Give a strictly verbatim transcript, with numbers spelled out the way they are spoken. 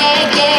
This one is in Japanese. れて